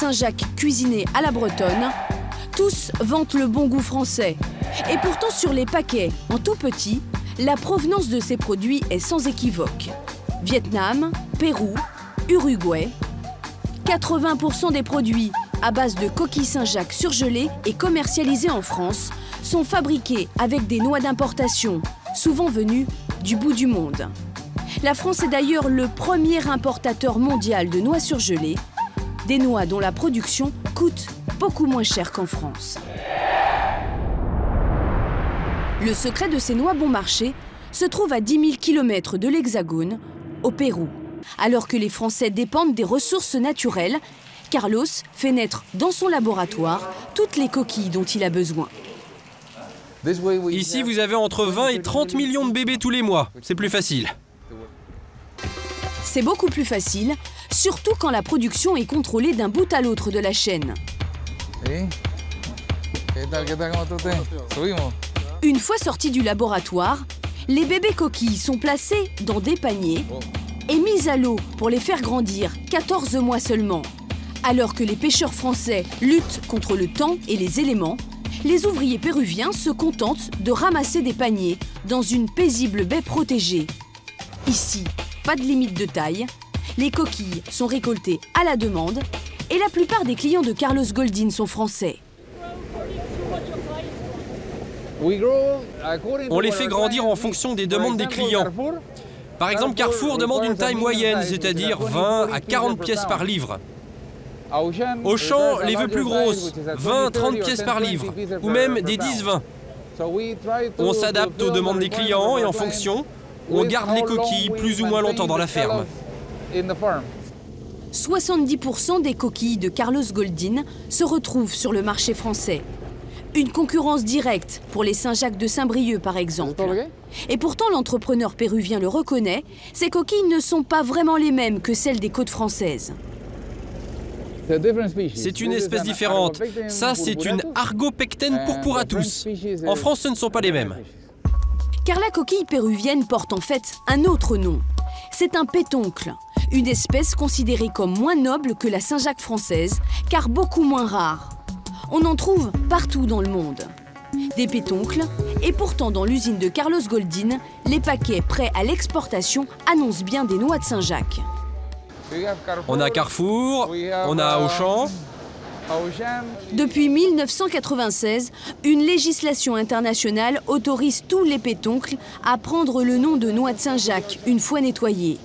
Saint-Jacques cuisinés à la bretonne, tous vantent le bon goût français. Et pourtant sur les paquets, en tout petit, la provenance de ces produits est sans équivoque. Vietnam, Pérou, Uruguay. 80% des produits à base de coquilles Saint-Jacques surgelées et commercialisées en France sont fabriqués avec des noix d'importation, souvent venues du bout du monde. La France est d'ailleurs le premier importateur mondial de noix surgelées, des noix dont la production coûte beaucoup moins cher qu'en France. Le secret de ces noix bon marché se trouve à 10 000 km de l'Hexagone, au Pérou. Alors que les Français dépendent des ressources naturelles, Carlos fait naître dans son laboratoire toutes les coquilles dont il a besoin. Ici, vous avez entre 20 et 30 millions de bébés tous les mois. C'est plus facile. C'est beaucoup plus facile, surtout quand la production est contrôlée d'un bout à l'autre de la chaîne. Une fois sortis du laboratoire, les bébés coquilles sont placés dans des paniers et mis à l'eau pour les faire grandir 14 mois seulement. Alors que les pêcheurs français luttent contre le temps et les éléments, les ouvriers péruviens se contentent de ramasser des paniers dans une paisible baie protégée. Ici, pas de limite de taille, les coquilles sont récoltées à la demande et la plupart des clients de Carlos Goldin sont français. On les fait grandir en fonction des demandes des clients. Par exemple, Carrefour demande une taille moyenne, c'est-à-dire 20 à 40 pièces par livre. Auchan les veut plus grosses, 20-30 pièces par livre, ou même des 10-20. On s'adapte aux demandes des clients et en fonction, on garde les coquilles plus ou moins longtemps dans la ferme. 70% des coquilles de Carlos Goldin se retrouvent sur le marché français. Une concurrence directe pour les Saint-Jacques de Saint-Brieuc, par exemple. Et pourtant, l'entrepreneur péruvien le reconnaît, ces coquilles ne sont pas vraiment les mêmes que celles des côtes françaises. C'est une espèce différente. Ça, c'est une Argopecten purpuratus. En France, ce ne sont pas les mêmes. Car la coquille péruvienne porte en fait un autre nom. C'est un pétoncle, une espèce considérée comme moins noble que la Saint-Jacques française, car beaucoup moins rare. On en trouve partout dans le monde. Des pétoncles, et pourtant dans l'usine de Carlos Goldin, les paquets prêts à l'exportation annoncent bien des noix de Saint-Jacques. On a Carrefour, on a Auchan. Depuis 1996, une législation internationale autorise tous les pétoncles à prendre le nom de noix de Saint-Jacques une fois nettoyés.